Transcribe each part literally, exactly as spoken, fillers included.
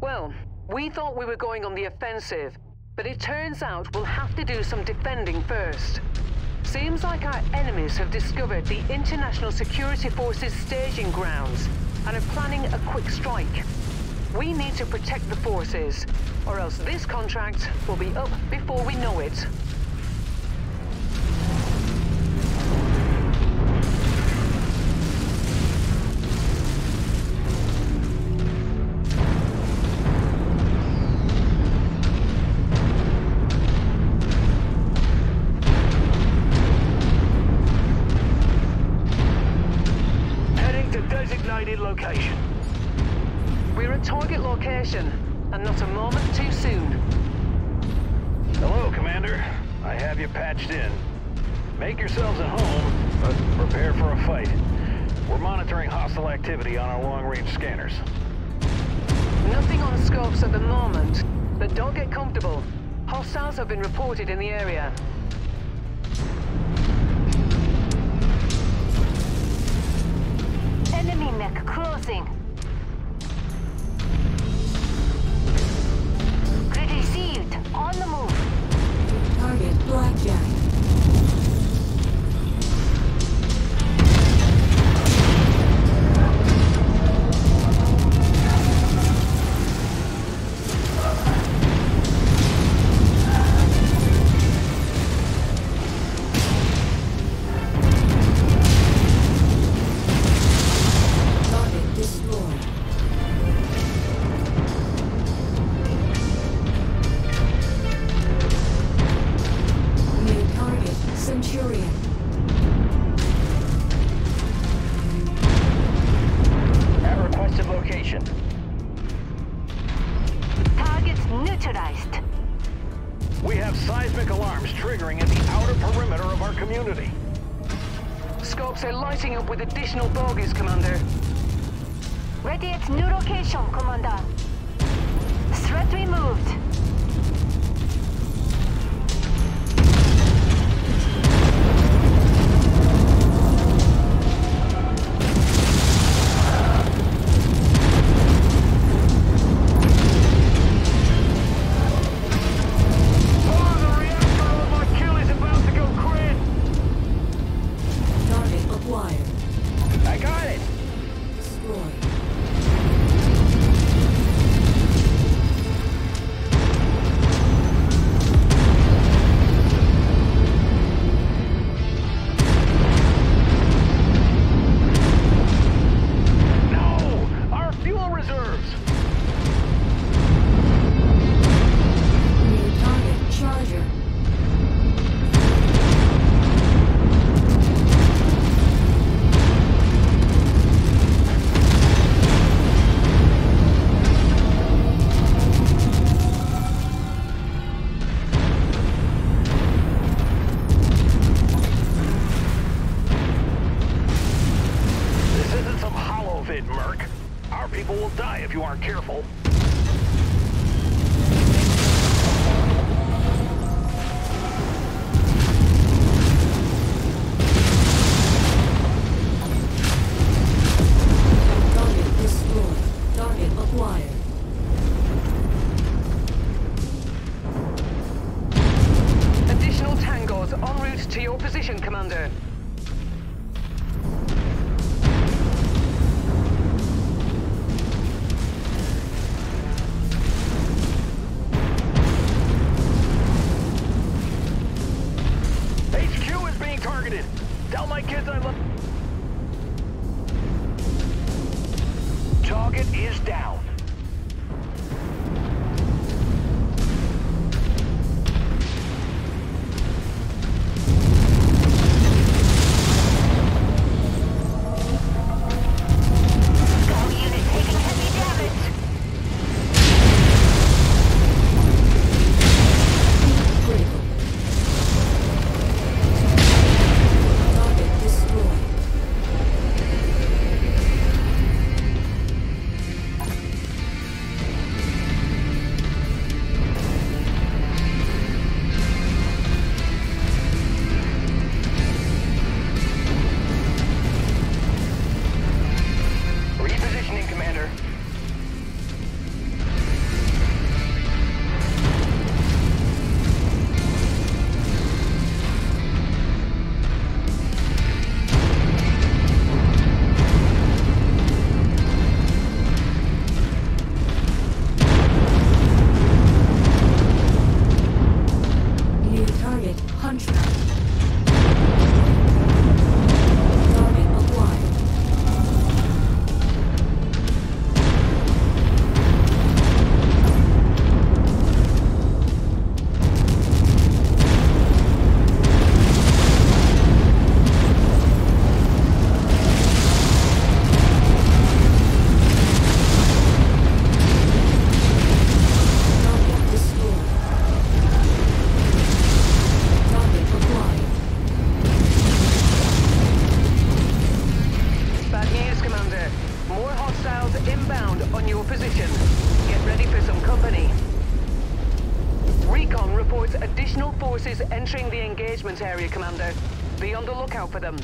Well, we thought we were going on the offensive, but it turns out we'll have to do some defending first. Seems like our enemies have discovered the International Security Forces staging grounds and are planning a quick strike. We need to protect the forces, or else this contract will be up before we know it. Location. We're at target location, and not a moment too soon. Hello, Commander. I have you patched in. Make yourselves at home, but prepare for a fight. We're monitoring hostile activity on our long-range scanners. Nothing on scopes at the moment, but don't get comfortable. Hostiles have been reported in the area. Enemy mech crossing. Grid received. On the move. Target blackjack. We have seismic alarms triggering at the outer perimeter of our community. Scopes are lighting up with additional bogies, Commander. Ready at new location, Commander. Threat removed. If you aren't careful. Target destroyed. Target acquired. Additional tangos en route to your position, Commander. Tell my kids I love. Target is down. inbound on your position. Get ready for some company. Recon reports additional forces entering the engagement area, Commander. Be on the lookout for them.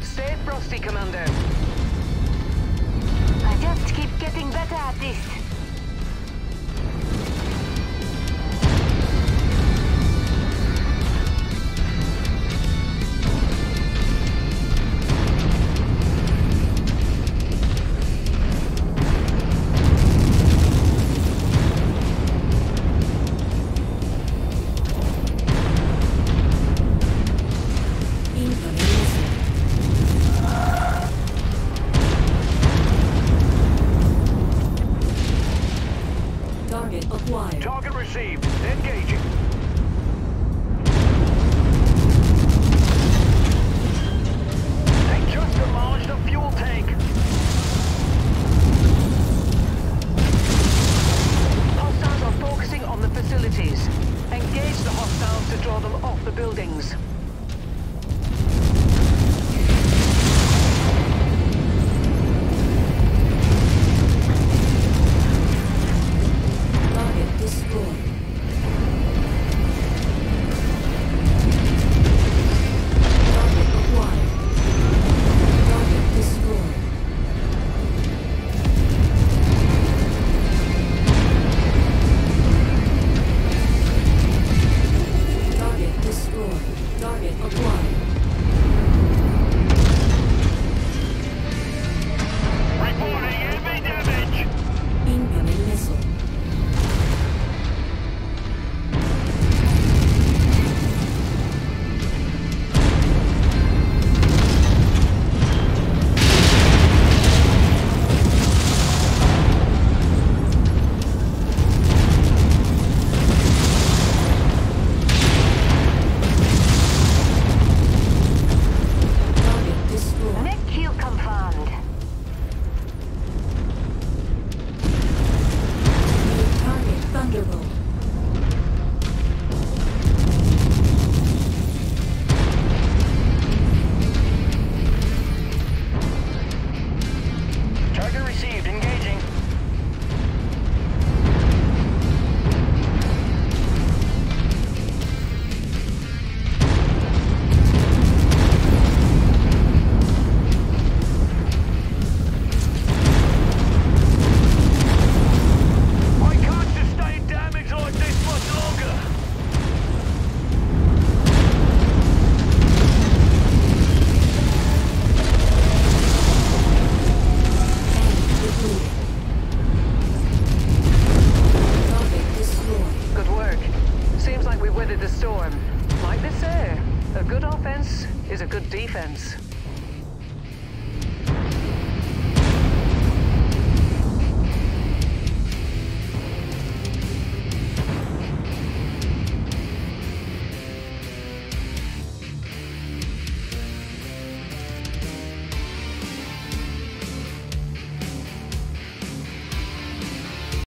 Stay frosty, Commander. I just keep getting better at this. Like they say, a good offense is a good defense.